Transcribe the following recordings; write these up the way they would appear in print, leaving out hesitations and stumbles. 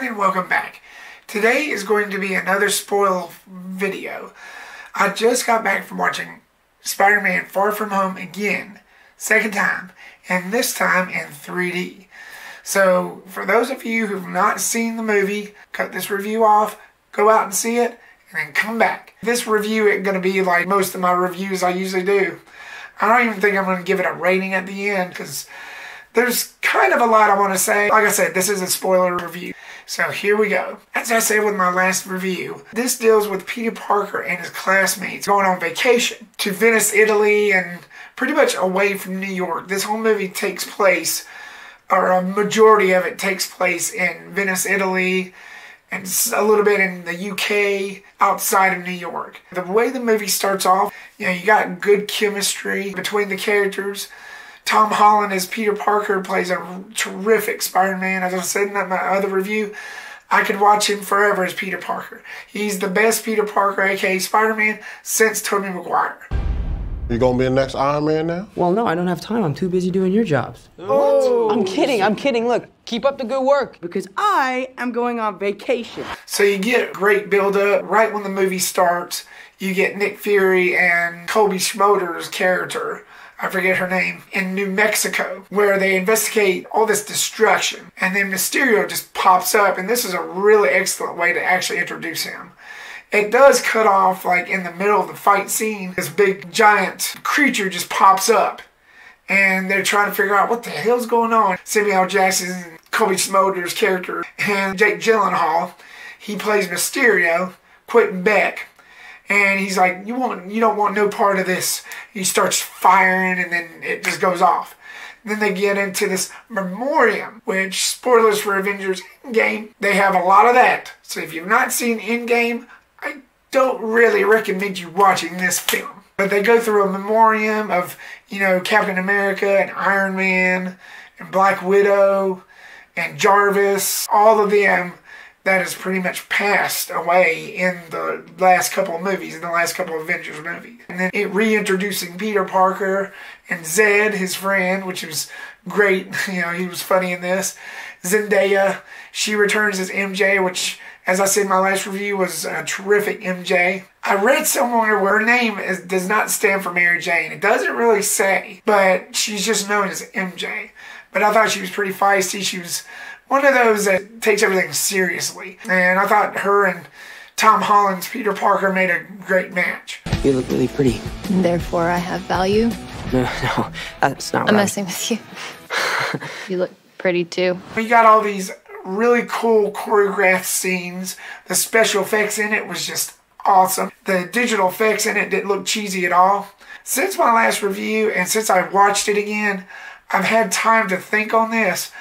everyone, and welcome back. Today is going to be another spoil video. I just got back from watching Spider-Man Far From Home again, second time, and this time in 3D. So, for those of you who've not seen the movie, cut this review off, go out and see it, and then come back. This review isn't going to be like most of my reviews I usually do. I don't even think I'm going to give it a rating at the end, because there's kind of a lot I want to say. Like I said, this is a spoiler review. So here we go. As I said with my last review, this deals with Peter Parker and his classmates going on vacation to Venice, Italy, and pretty much away from New York. This whole movie takes place, or a majority of it takes place in Venice, Italy, and a little bit in the UK, outside of New York. The way the movie starts off, you know, you got good chemistry between the characters. Tom Holland as Peter Parker plays a terrific Spider-Man. As I said in my other review, I could watch him forever as Peter Parker. He's the best Peter Parker, aka Spider-Man, since Tobey Maguire. You gonna be the next Iron Man now? Well, no, I don't have time. I'm too busy doing your jobs. Oh. I'm kidding. Look, keep up the good work. Because I am going on vacation. So you get great build-up right when the movie starts. You get Nick Fury and Cobie Smulders' character, I forget her name, in New Mexico, where they investigate all this destruction. And then Mysterio just pops up, and this is a really excellent way to actually introduce him. It does cut off, like, in the middle of the fight scene. This big, giant creature just pops up, and they're trying to figure out what the hell's going on. Samuel L. Jackson, Cobie Smulders' character, and Jake Gyllenhaal, he plays Mysterio, Quentin Beck. And he's like, you don't want no part of this. He starts firing, and then it just goes off. And then they get into this memoriam, which, spoilers for Avengers: Endgame, they have a lot of that. So if you've not seen Endgame, I don't really recommend you watching this film. But they go through a memoriam of, you know, Captain America and Iron Man and Black Widow and Jarvis, all of them. That has pretty much passed away in the last couple of movies, in the last couple of Avengers movies. And then it reintroducing Peter Parker and Zed, his friend, which was great. You know, he was funny in this. Zendaya, she returns as MJ, which, as I said in my last review, was a terrific MJ. I read somewhere where her name does not stand for Mary Jane. It doesn't really say, but she's just known as MJ. But I thought she was pretty feisty. She was one of those that takes everything seriously. And I thought her and Tom Holland's Peter Parker made a great match. You look really pretty. And therefore, I have value. No, that's not right. I'm messing with you. You look pretty, too. We got all these really cool choreographed scenes. The special effects in it was just awesome. The digital effects in it didn't look cheesy at all. Since my last review and since I watched it again, I've had time to think on this.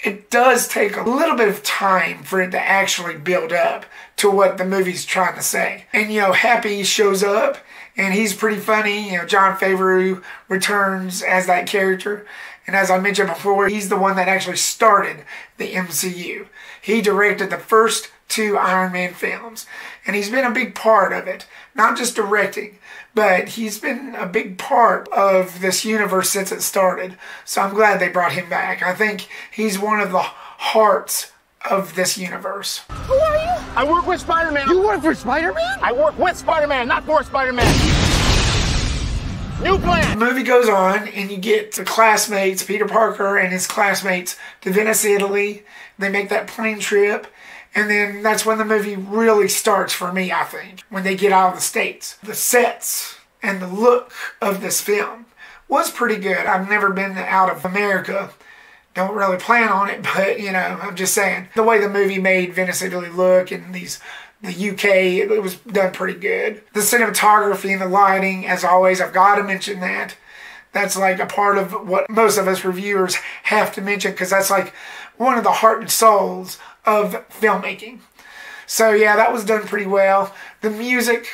It does take a little bit of time for it to actually build up to what the movie's trying to say. And, you know, Happy shows up, and he's pretty funny. You know, John Favreau returns as that character. And as I mentioned before, he's the one that actually started the MCU. He directed the first two Iron Man films, and he's been a big part of it. Not just directing, but he's been a big part of this universe since it started. So I'm glad they brought him back. I think he's one of the hearts of this universe. Who are you? I work with Spider-Man. You work for Spider-Man? I work with Spider-Man, not for Spider-Man. New plan! The movie goes on, and you get the classmates, Peter Parker and his classmates, to Venice, Italy. They make that plane trip. And then that's when the movie really starts for me, I think, when they get out of the States. The sets and the look of this film was pretty good. I've never been out of America. Don't really plan on it, but, you know, I'm just saying. The way the movie made Venice, Italy look and the UK, it was done pretty good. The cinematography and the lighting, as always, I've got to mention that. That's like a part of what most of us reviewers have to mention, because that's like one of the heart and souls of filmmaking. So yeah, that was done pretty well. The music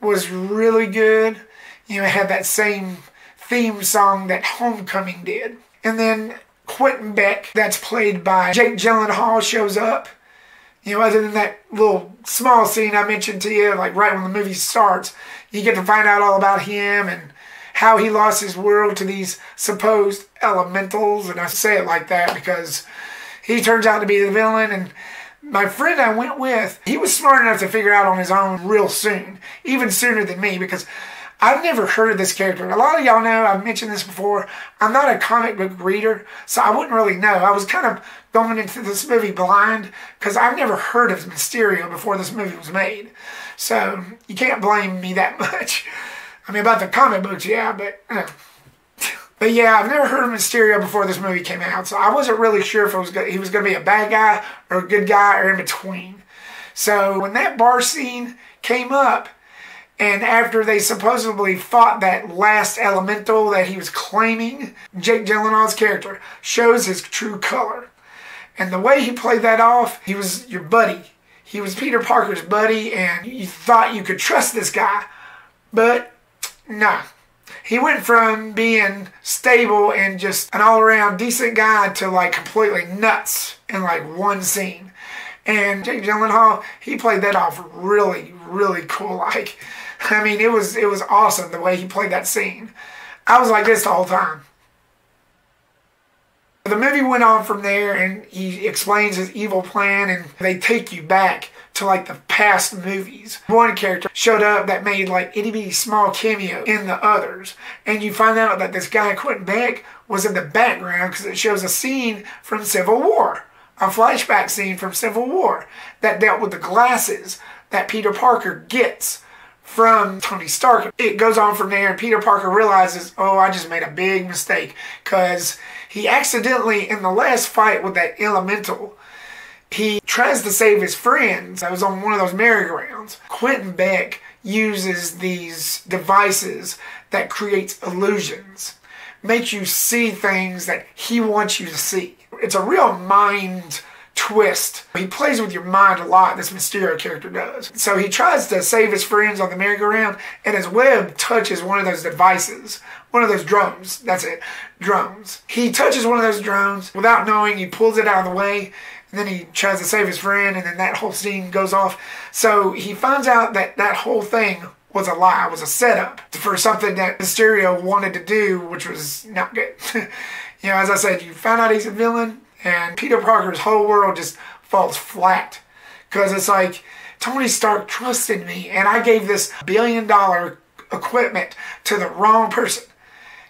was really good. You know, it had that same theme song that Homecoming did. And then Quentin Beck, that's played by Jake Gyllenhaal, shows up. You know, other than that little small scene I mentioned to you, like right when the movie starts, you get to find out all about him and how he lost his world to these supposed elementals. And I say it like that because he turns out to be the villain, and My friend I went with, he was smart enough to figure out on his own real soon, even sooner than me, because I've never heard of this character. And a lot of y'all know, I've mentioned this before, I'm not a comic book reader, so I wouldn't really know. I was kind of going into this movie blind because I've never heard of Mysterio before this movie was made. So you can't blame me that much. I mean, about the comic books, yeah, but... But yeah, I've never heard of Mysterio before this movie came out, so I wasn't really sure if it was he was going to be a bad guy or a good guy or in between. So when that bar scene came up, and after they supposedly fought that last elemental that he was claiming, Jake Gyllenhaal's character shows his true color. And the way he played that off, he was your buddy. He was Peter Parker's buddy, and you thought you could trust this guy, but nah. He went from being stable and just an all-around decent guy to like completely nuts in like one scene. And Jake Gyllenhaal, he played that off really, really cool. Like, I mean, it was awesome the way he played that scene. I was like this the whole time. The movie went on from there, and he explains his evil plan, and they take you back to like the past movies. One character showed up that made like itty bitty small cameo in the others, and you find out that this guy Quentin Beck was in the background because it shows a scene from Civil War, a flashback scene from Civil War that dealt with the glasses that Peter Parker gets from Tony Stark. It goes on from there, and Peter Parker realizes, oh, I just made a big mistake, because he accidentally, in the last fight with that elemental, he tries to save his friends. I was on one of those merry-go-rounds. Quentin Beck uses these devices that creates illusions, makes you see things that he wants you to see. It's a real mind twist. He plays with your mind a lot, this Mysterio character does. So he tries to save his friends on the merry-go-round, and his web touches one of those devices, one of those drones. That's it, drones. He touches one of those drones without knowing. He pulls it out of the way, and then he tries to save his friend, and then that whole scene goes off. So he finds out that that whole thing was a lie, was a setup for something that Mysterio wanted to do, which was not good. You know, as I said, you find out he's a villain, and Peter Parker's whole world just falls flat. Because it's like, Tony Stark trusted me, and I gave this billion-dollar equipment to the wrong person.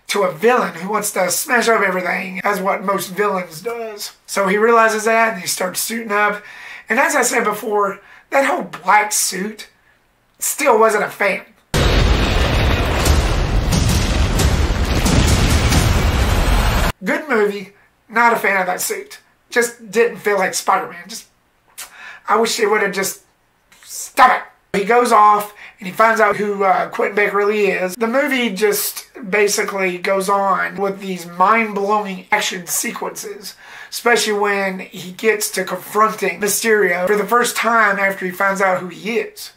To a villain who wants to smash up everything, as what most villains does. So he realizes that, and he starts suiting up. And as I said before, that whole black suit, still wasn't a fan. Good movie, not a fan of that suit. Just didn't feel like Spider-Man. Just, I wish they would have just stop it. He goes off, and he finds out who Quentin Beck really is. The movie just basically goes on with these mind-blowing action sequences, especially when he gets to confronting Mysterio for the first time after he finds out who he is.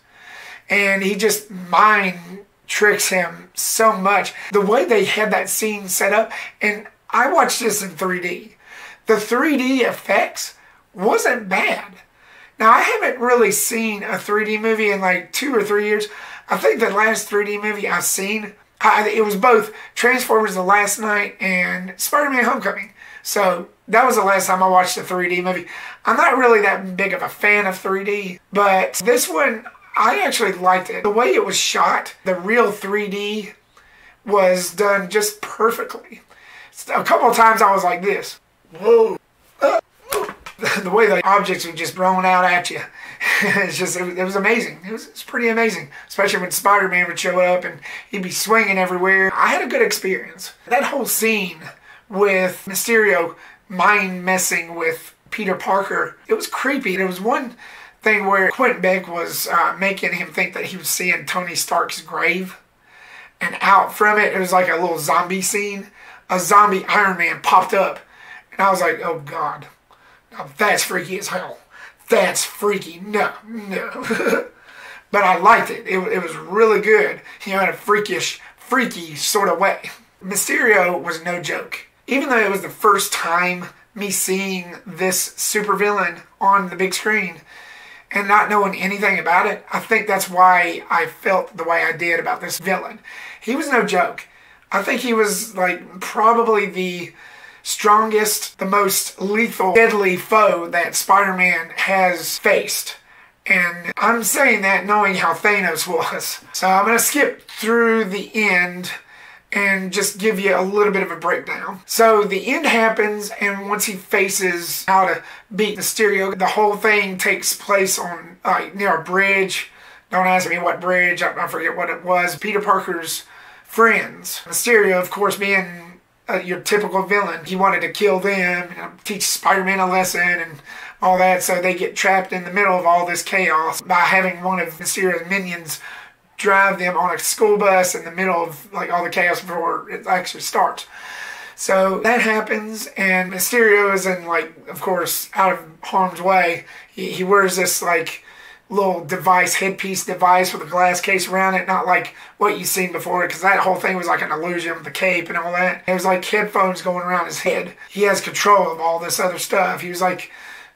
And he just mind tricks him so much. The way they had that scene set up, and I watched this in 3D. The 3D effects wasn't bad. Now, I haven't really seen a 3D movie in like 2 or 3 years. I think the last 3D movie I've seen, it was both Transformers The Last Knight and Spider-Man Homecoming. So that was the last time I watched a 3D movie. I'm not really that big of a fan of 3D, but this one, I actually liked it. The way it was shot, the real 3D was done just perfectly. A couple of times I was like this. Whoa. The way the objects are just thrown out at you, it's just, it was amazing. It was pretty amazing, especially when Spider-Man would show up and he'd be swinging everywhere. I had a good experience. That whole scene with Mysterio mind messing with Peter Parker, it was creepy. There was one thing where Quentin Beck was making him think that he was seeing Tony Stark's grave, and out from it, it was like a little zombie scene. A zombie Iron Man popped up, and I was like, oh God. Oh, that's freaky as hell. That's freaky. No, no. But I liked it. It was really good, you know, in a freakish, freaky sort of way. Mysterio was no joke. Even though it was the first time me seeing this supervillain on the big screen and not knowing anything about it, I think that's why I felt the way I did about this villain. He was no joke. I think he was, like, probably the strongest, the most lethal, deadly foe that Spider-Man has faced. And I'm saying that knowing how Thanos was. So I'm going to skip through the end and just give you a little bit of a breakdown. So the end happens, and once he faces how to beat Mysterio, the whole thing takes place on near a bridge. Don't ask me what bridge, I forget what it was. Peter Parker's friends. Mysterio, of course, being your typical villain, he wanted to kill them, and teach Spider-Man a lesson and all that, so they get trapped in the middle of all this chaos by having one of Mysterio's minions drive them on a school bus in the middle of like all the chaos before it actually starts. So that happens, and Mysterio is in, like, of course, out of harm's way. He wears this like little device, headpiece device with a glass case around it, not like what you've seen before, because that whole thing was like an illusion with the cape and all that. There's like headphones going around his head. He has control of all this other stuff. He was like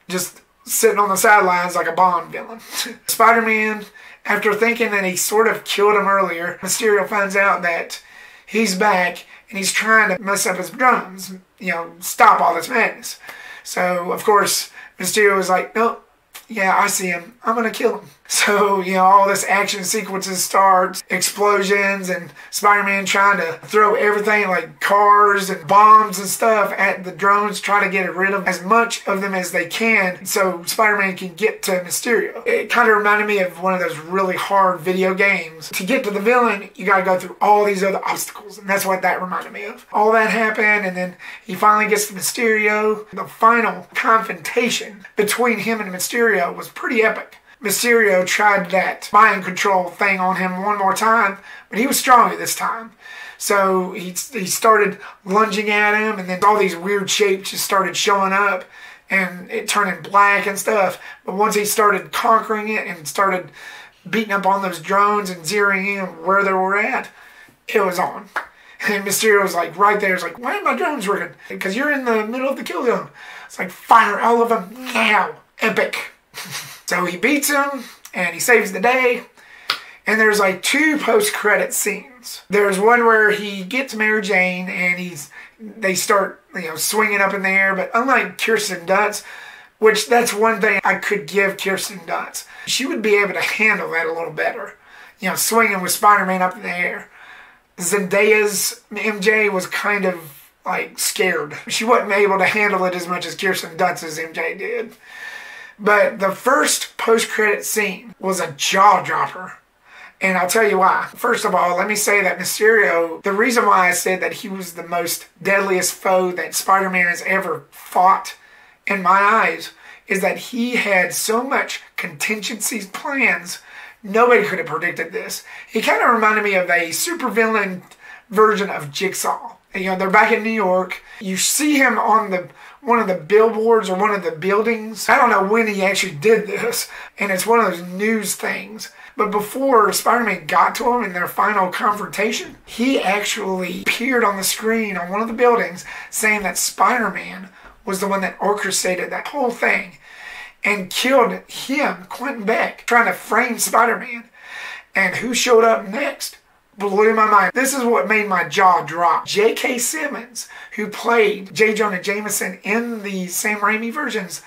just sitting on the sidelines like a Bond villain. Spider-Man, after thinking that he sort of killed him earlier, Mysterio finds out that he's back and he's trying to mess up his drums, you know, stop all this madness. So, of course, Mysterio is like, nope, yeah, I see him. I'm going to kill him. So, you know, all this action sequences starts, explosions, and Spider-Man trying to throw everything like cars and bombs and stuff at the drones, trying to get rid of as much of them as they can so Spider-Man can get to Mysterio. It kind of reminded me of one of those really hard video games. To get to the villain, you got to go through all these other obstacles, and that's what that reminded me of. All that happened, and then he finally gets to Mysterio. The final confrontation between him and Mysterio was pretty epic. Mysterio tried that mind control thing on him one more time, but he was stronger this time. So he started lunging at him, and then all these weird shapes just started showing up, and it turning black and stuff. But once he started conquering it and started beating up on those drones and zeroing in where they were at, it was on. And Mysterio was like right there. It's like, why aren't my drones working? Because you're in the middle of the kill zone. It's like, fire all of them now. Epic. So he beats him, and he saves the day, and there's like two post-credit scenes. There's one where he gets Mary Jane, and they start, you know, swinging up in the air, but unlike Kirsten Dunst, which that's one thing I could give Kirsten Dunst. She would be able to handle that a little better, you know, swinging with Spider-Man up in the air. Zendaya's MJ was kind of like scared. She wasn't able to handle it as much as Kirsten Dunst's MJ did. But the first post-credit scene was a jaw-dropper, and I'll tell you why. First of all, let me say that Mysterio, the reason why I said that he was the most deadliest foe that Spider-Man has ever fought, in my eyes, is that he had so much contingency plans, nobody could have predicted this. He kind of reminded me of a supervillain version of Jigsaw. You know, they're back in New York. You see him on one of the billboards or one of the buildings. I don't know when he actually did this, and it's one of those news things. But before Spider-Man got to him in their final confrontation, he actually appeared on the screen on one of the buildings saying that Spider-Man was the one that orchestrated that whole thing and killed him, Quentin Beck, trying to frame Spider-Man. And who showed up next? Blew my mind. This is what made my jaw drop. J.K. Simmons, who played J. Jonah Jameson in the Sam Raimi versions,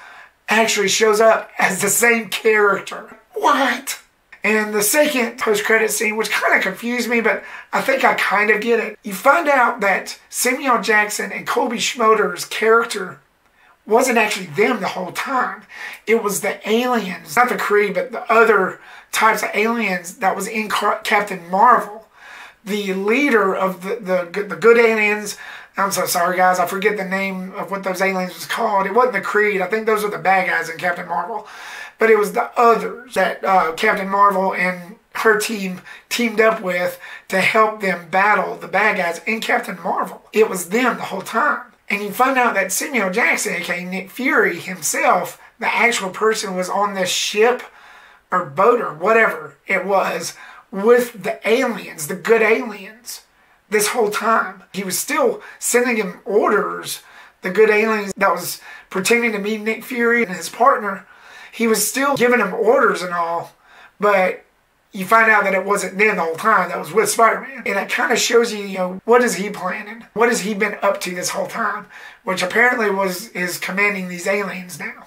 actually shows up as the same character. What? And the second post-credit scene, which kind of confused me, but I think I kind of get it. You find out that Samuel L. Jackson and Cobie Smulders' character wasn't actually them the whole time. It was the aliens, not the Kree, but the other types of aliens that was in Captain Marvel. The leader of the good aliens, I'm so sorry guys, I forget the name of what those aliens was called. It wasn't the Creed, I think those were the bad guys in Captain Marvel. But it was the others that Captain Marvel and her team teamed up with to help them battle the bad guys in Captain Marvel. It was them the whole time. And you find out that Samuel L. Jackson, aka Nick Fury himself, the actual person was on this ship or boat or whatever it was, with the aliens, the good aliens, this whole time. He was still sending him orders, the good aliens that was pretending to be Nick Fury and his partner. He was still giving him orders and all, but you find out that it wasn't them the whole time, that was with Spider-Man. And it kind of shows you, you know, what is he planning? What has he been up to this whole time? Which apparently is commanding these aliens now.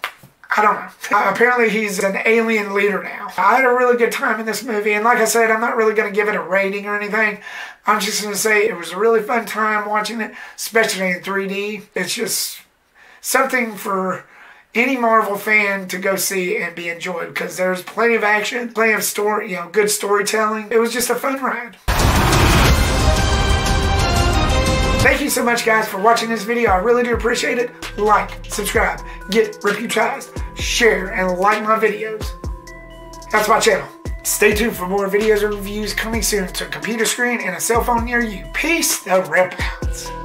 I don't know. Apparently he's an alien leader now. I had a really good time in this movie, and like I said, I'm not really going to give it a rating or anything. I'm just going to say it was a really fun time watching it, especially in 3D. It's just something for any Marvel fan to go see and be enjoyed, because there's plenty of action, plenty of story, you know, good storytelling. It was just a fun ride. Thank you so much, guys, for watching this video. I really do appreciate it. Like, subscribe, get reputized, share, and like my videos. That's my channel. Stay tuned for more videos or reviews coming soon to a computer screen and a cell phone near you. Peace the Rip Outs.